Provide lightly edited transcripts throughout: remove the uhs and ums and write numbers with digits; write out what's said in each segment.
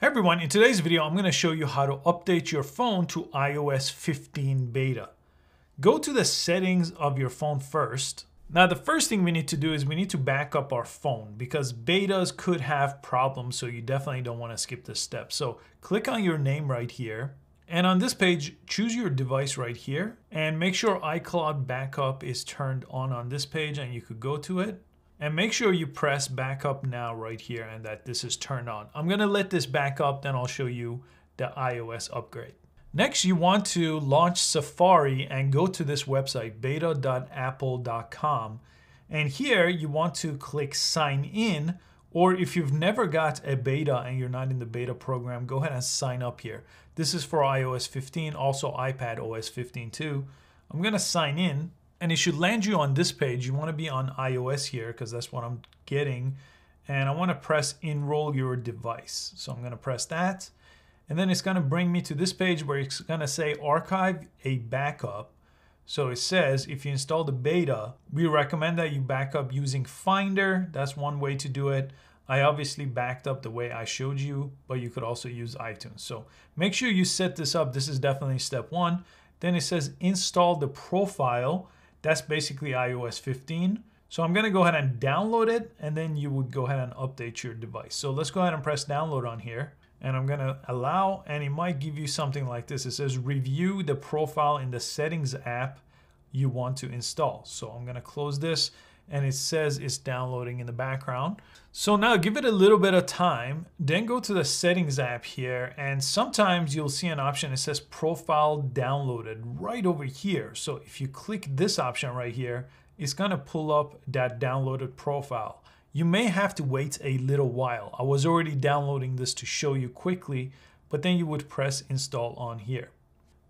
Hey everyone, in today's video, I'm going to show you how to update your phone to iOS 15 beta. Go to the settings of your phone first. Now, the first thing we need to do is we need to back up our phone because betas could have problems, so you definitely don't want to skip this step. So click on your name right here. And on this page, choose your device right here and make sure iCloud backup is turned on this page and you could go to it. And make sure you press backup now right here and that this is turned on. I'm gonna let this back up, then I'll show you the iOS upgrade. Next, you want to launch Safari and go to this website, beta.apple.com. And here you want to click sign in, or if you've never got a beta and you're not in the beta program, go ahead and sign up here. This is for iOS 15, also iPadOS 15 too. I'm gonna sign in. And it should land you on this page. You want to be on iOS here because that's what I'm getting. And I want to press enroll your device. So I'm going to press that. And then it's going to bring me to this page where it's going to say archive a backup. So it says if you install the beta, we recommend that you back up using Finder. That's one way to do it. I obviously backed up the way I showed you, but you could also use iTunes. So make sure you set this up. This is definitely step one. Then it says install the profile. That's basically iOS 15. So I'm gonna go ahead and download it, and then you would go ahead and update your device. So let's go ahead and press download on here, and I'm gonna allow, and it might give you something like this. It says review the profile in the settings app you want to install. So I'm gonna close this, and it says it's downloading in the background. So now give it a little bit of time, then go to the settings app here, and sometimes you'll see an option that says profile downloaded right over here. So if you click this option right here, it's gonna pull up that downloaded profile. You may have to wait a little while. I was already downloading this to show you quickly, but then you would press install on here.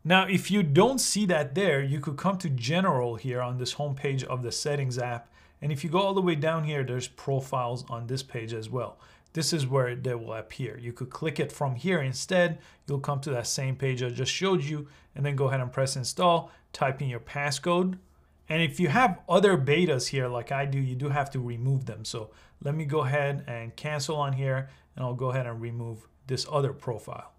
Now, if you don't see that there, you could come to general here on this home page of the settings app. And if you go all the way down here, there's profiles on this page as well. This is where they will appear. You could click it from here instead. You'll come to that same page I just showed you, and then go ahead and press install, type in your passcode. And if you have other betas here like I do, you do have to remove them. So let me go ahead and cancel on here, and I'll go ahead and remove this other profile.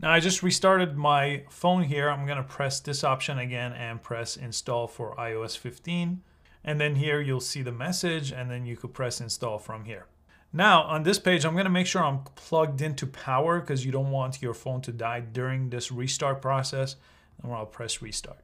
Now I just restarted my phone here. I'm gonna press this option again and press install for iOS 15. And then here you'll see the message, and then you could press install from here. Now on this page, I'm gonna make sure I'm plugged into power because you don't want your phone to die during this restart process. And I'll press restart.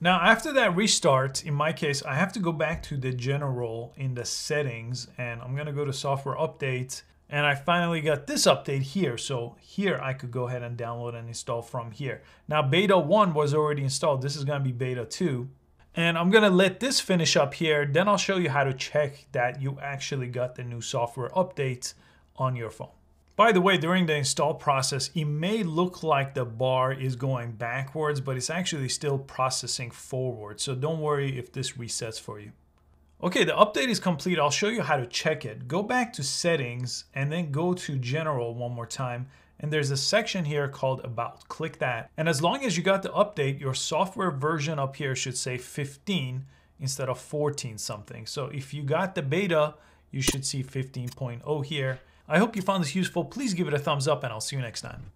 Now after that restart, in my case, I have to go back to the general in the settings, and I'm gonna go to software updates. And I finally got this update here. So here I could go ahead and download and install from here. Now beta 1 was already installed. This is gonna be beta 2. And I'm gonna let this finish up here. Then I'll show you how to check that you actually got the new software updates on your phone. By the way, during the install process, it may look like the bar is going backwards, but it's actually still processing forward. So don't worry if this resets for you. Okay, the update is complete. I'll show you how to check it. Go back to settings and then go to general one more time. And there's a section here called about. Click that. And as long as you got the update, your software version up here should say 15 instead of 14 something. So if you got the beta, you should see 15.0 here. I hope you found this useful. Please give it a thumbs up and I'll see you next time.